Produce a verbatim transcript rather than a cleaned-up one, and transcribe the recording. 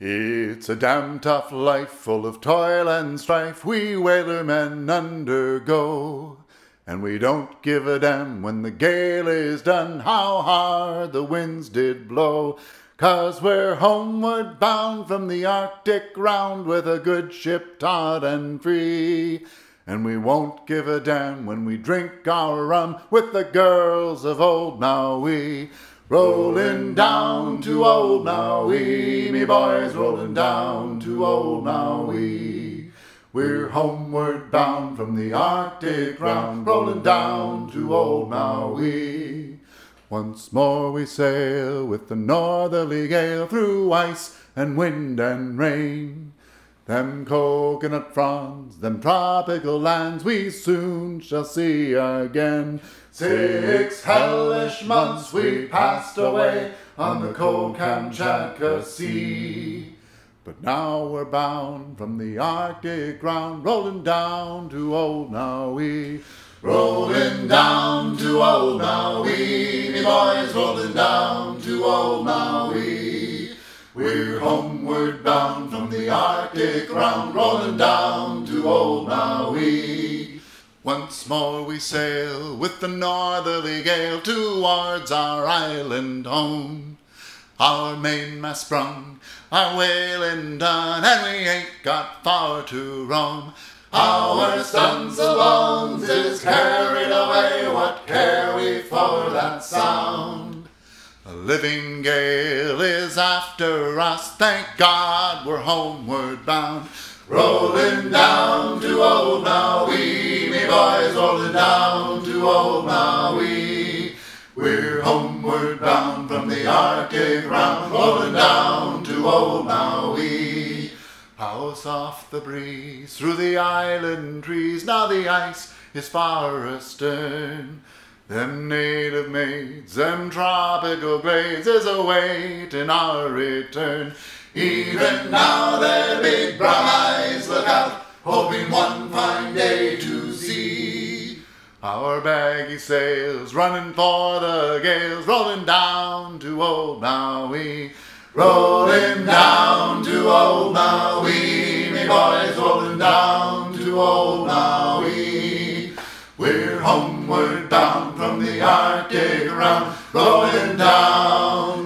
It's a damn tough life, full of toil and strife, we whalermen undergo. And we don't give a damn when the gale is done, how hard the winds did blow. 'Cause we're homeward bound from the Arctic round, with a good ship taut and free. And we won't give a damn when we drink our rum with the girls of old Maui. Rollin' down to old Maui, me boys, rollin' down to old Maui. We're homeward bound from the Arctic round, rollin' down to old Maui. Once more we sail with the northerly gale, through ice and wind and rain. Them coconut fronds, them tropical lands, we soon shall see again. Six hellish months we passed away on the cold Kamchatka sea. But now we're bound from the Arctic ground, rolling down to old Maui. Rolling down to old Maui, me boys, rolling down to old Maui. We're homeward bound from the Arctic round, rolling down to old Maui. Once more we sail with the northerly gale towards our island home. Our mainmast sprung, our whaling done, and we ain't got far to roam. Our stunts alone is carried away, what care we for that sound? A living gale is after us, thank God we're homeward bound. Rolling down to old Maui, me boys, rolling down to old Maui. We're homeward bound from the Arctic round, rolling down to old Maui. How soft the breeze through the island trees, now the ice is far astern. Them native maids, them tropical glades is awaiting our return. Even now their big brown eyes look out, hoping one fine day to see. Our baggy sails running for the gales, rolling down to old Maui. Rolling down to old Maui, me boys, rolling down to old Maui. We're homeward bound from the Arctic round, rolling down.